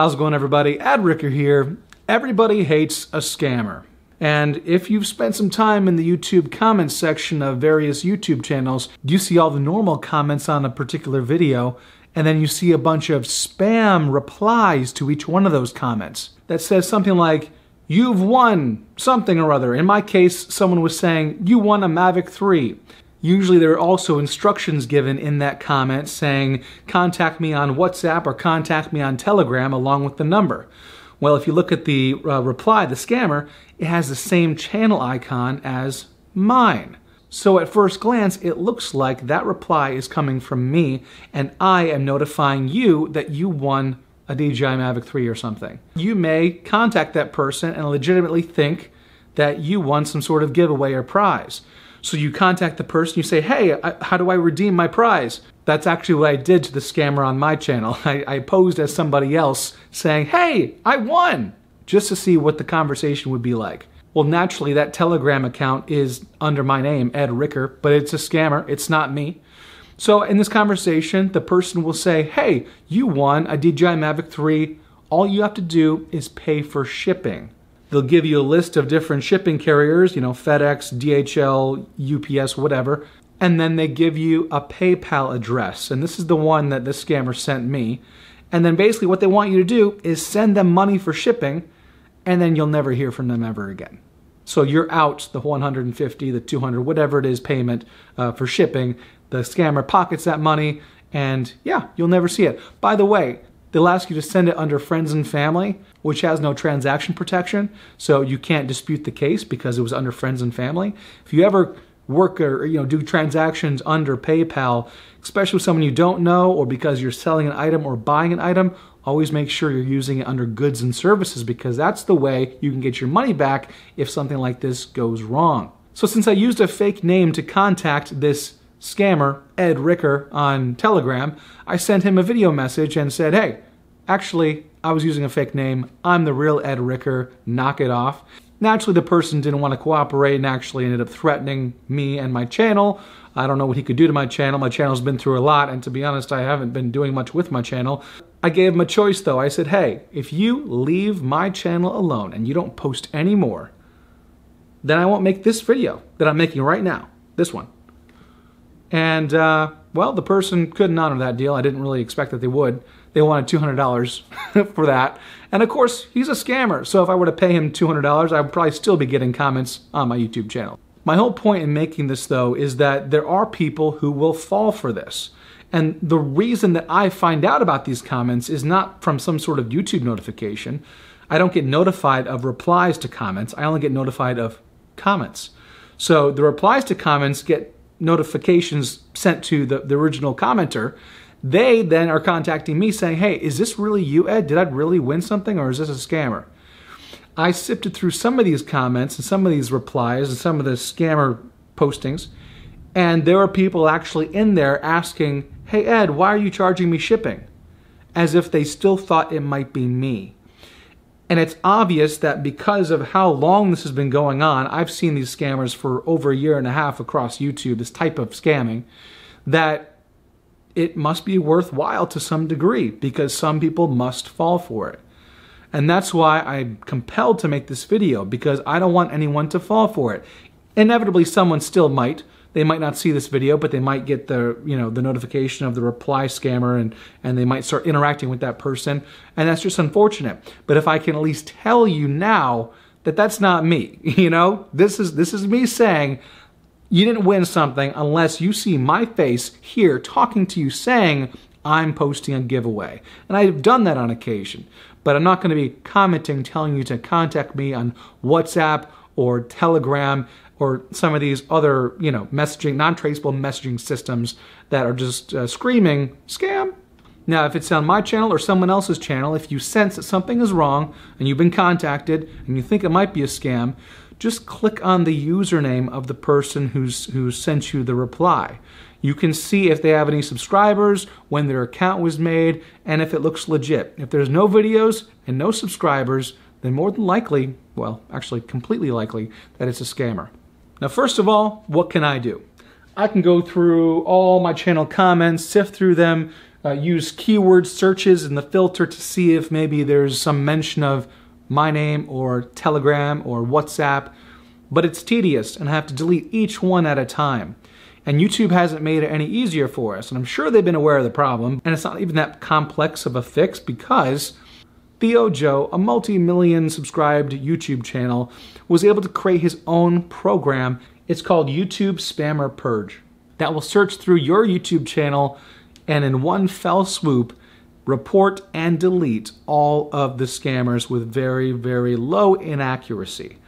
How's it going, everybody? Ed Ricker here. Everybody hates a scammer. And if you've spent some time in the YouTube comments section of various YouTube channels, you see all the normal comments on a particular video, and then you see a bunch of spam replies to each one of those comments that says something like, "You've won something or other." In my case, someone was saying, "You won a Mavic 3. Usually there are also instructions given in that comment saying, "Contact me on WhatsApp or contact me on Telegram," along with the number. Well, if you look at the reply, the scammer, it has the same channel icon as mine. So at first glance, it looks like that reply is coming from me, and I am notifying you that you won a DJI Mavic 3 or something. You may contact that person and legitimately think that you won some sort of giveaway or prize. So you contact the person, you say, "Hey, how do I redeem my prize?" That's actually what I did to the scammer on my channel. I posed as somebody else saying, "Hey, I won," just to see what the conversation would be like. Well, naturally, that Telegram account is under my name, Ed Ricker, but it's a scammer. It's not me. So in this conversation, the person will say, "Hey, you won a DJI Mavic 3. All you have to do is pay for shipping." They'll give you a list of different shipping carriers, you know, FedEx, DHL, UPS, whatever, and then they give you a PayPal address. And this is the one that this scammer sent me. And then basically what they want you to do is send them money for shipping, and then you'll never hear from them ever again. So you're out the $150, the $200, whatever it is payment for shipping. The scammer pockets that money, and yeah, you'll never see it. By the way, they'll ask you to send it under friends and family, which has no transaction protection, so you can't dispute the case because it was under friends and family. If you ever work or do transactions under PayPal, especially with someone you don't know or because you're selling an item or buying an item, always make sure you're using it under goods and services, because that's the way you can get your money back if something like this goes wrong. So since I used a fake name to contact this scammer, Ed Ricker, on Telegram, I sent him a video message and said, "Hey, actually, I was using a fake name. I'm the real Ed Ricker. Knock it off." Naturally, the person didn't want to cooperate and actually ended up threatening me and my channel. I don't know what he could do to my channel. My channel's been through a lot, and to be honest, I haven't been doing much with my channel. I gave him a choice, though. I said, "Hey, if you leave my channel alone and you don't post any more, then I won't make this video that I'm making right now, this one." And, well, the person couldn't honor that deal. I didn't really expect that they would. They wanted $200 for that. And, of course, he's a scammer. So if I were to pay him $200, I would probably still be getting comments on my YouTube channel. My whole point in making this, though, is that there are people who will fall for this. And the reason that I find out about these comments is not from some sort of YouTube notification. I don't get notified of replies to comments. I only get notified of comments. So the replies to comments get notifications sent to the original commenter. They then are contacting me saying, "Hey, is this really you, Ed? Did I really win something, or is this a scammer?" I sifted through some of these comments and some of these replies and some of the scammer postings, and there are people actually in there asking, "Hey, Ed, why are you charging me shipping?" As if they still thought it might be me. And it's obvious that because of how long this has been going on, I've seen these scammers for over a year and a half across YouTube, this type of scamming, that it must be worthwhile to some degree, because some people must fall for it. And that's why I'm compelled to make this video, because I don't want anyone to fall for it. Inevitably, someone still might. They might not see this video, but they might get the, the notification of the reply scammer, and they might start interacting with that person, and that's just unfortunate. But if I can at least tell you now that that's not me, this is me saying you didn't win something unless you see my face here talking to you saying I'm posting a giveaway. And I've done that on occasion, but I'm not going to be commenting telling you to contact me on WhatsApp or Telegram or some of these other, messaging, non-traceable messaging systems that are just screaming, "Scam!" Now, if it's on my channel or someone else's channel, if you sense that something is wrong and you've been contacted and you think it might be a scam, just click on the username of the person who sent you the reply. You can see if they have any subscribers, when their account was made, and if it looks legit. If there's no videos and no subscribers, then more than likely, well, actually completely likely, that it's a scammer. Now, first of all, what can I do? I can go through all my channel comments, sift through them, use keyword searches in the filter to see if maybe there's some mention of my name or Telegram or WhatsApp, but it's tedious and I have to delete each one at a time. And YouTube hasn't made it any easier for us, and I'm sure they've been aware of the problem, and it's not even that complex of a fix because ThioJoe, a multi-million subscribed YouTube channel, was able to create his own program. It's called YouTube Spammer Purge. That will search through your YouTube channel and in one fell swoop, report and delete all of the scammers with very, very low inaccuracy.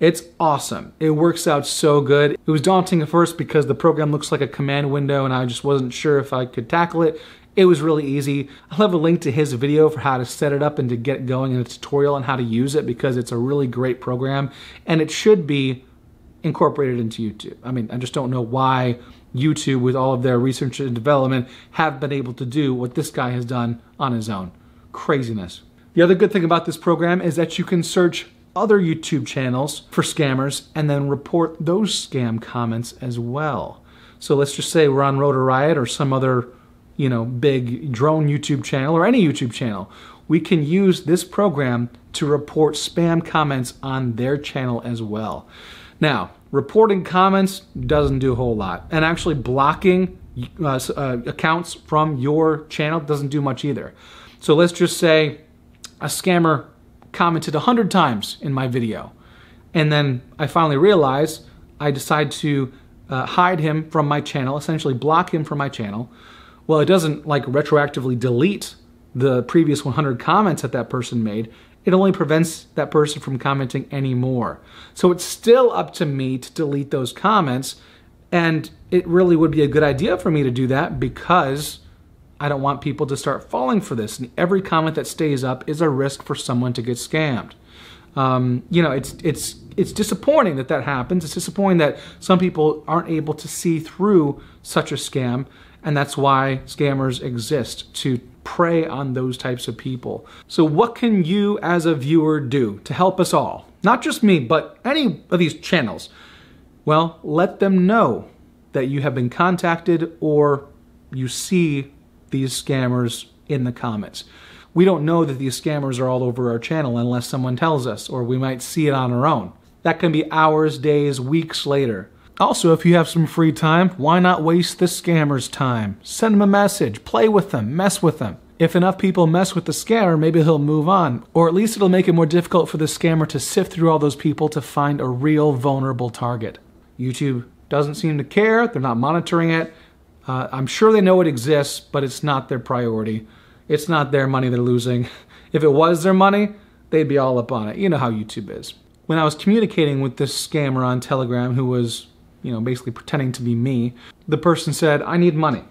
It's awesome. It works out so good. It was daunting at first because the program looks like a command window and I just wasn't sure if I could tackle it. It was really easy. I'll have a link to his video for how to set it up and to get going in a tutorial on how to use it because it's a really great program and it should be incorporated into YouTube. I mean, I just don't know why YouTube, with all of their research and development, have been able to do what this guy has done on his own. Craziness. The other good thing about this program is that you can search other YouTube channels for scammers and then report those scam comments as well. So let's just say we're on Rotor Riot or some other, you know, big drone YouTube channel or any YouTube channel. We can use this program to report spam comments on their channel as well. Now, reporting comments doesn't do a whole lot, and actually blocking accounts from your channel doesn't do much either. So let's just say a scammer commented 100 times in my video, and then I finally realize I decide to hide him from my channel, essentially block him from my channel. Well, it doesn't like retroactively delete the previous 100 comments that that person made. It only prevents that person from commenting anymore. So it's still up to me to delete those comments, and it really would be a good idea for me to do that because I don't want people to start falling for this, and every comment that stays up is a risk for someone to get scammed. You know, it's disappointing that that happens. It's disappointing that some people aren't able to see through such a scam, and that's why scammers exist, to prey on those types of people. So what can you as a viewer do to help us all? Not just me, but any of these channels. Well, let them know that you have been contacted or you see these scammers in the comments. We don't know that these scammers are all over our channel unless someone tells us, or we might see it on our own. That can be hours, days, weeks later. Also, if you have some free time, why not waste the scammer's time? Send them a message, play with them, mess with them. If enough people mess with the scammer, maybe he'll move on. Or at least it'll make it more difficult for the scammer to sift through all those people to find a real vulnerable target. YouTube doesn't seem to care, they're not monitoring it. I'm sure they know it exists, but it's not their priority. It's not their money they're losing. If it was their money, they'd be all up on it. You know how YouTube is. When I was communicating with this scammer on Telegram who was, you know, basically pretending to be me, the person said, "I need money."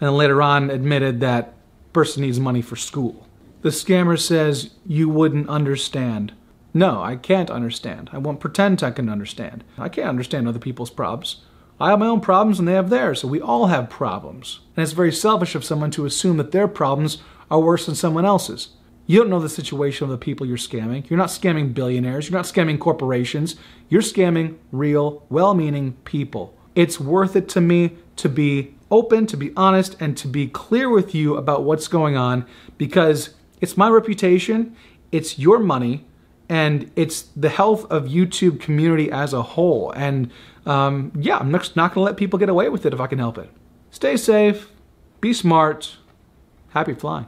And later on admitted that person needs money for school. The scammer says, "You wouldn't understand." No, I can't understand. I won't pretend I can understand. I can't understand other people's problems. I have my own problems and they have theirs, so we all have problems. And it's very selfish of someone to assume that their problems are worse than someone else's. You don't know the situation of the people you're scamming. You're not scamming billionaires. You're not scamming corporations. You're scamming real, well-meaning people. It's worth it to me to be open, to be honest, and to be clear with you about what's going on because it's my reputation, it's your money, and it's the health of YouTube community as a whole. And yeah, I'm not going to let people get away with it if I can help it. Stay safe, be smart, happy flying.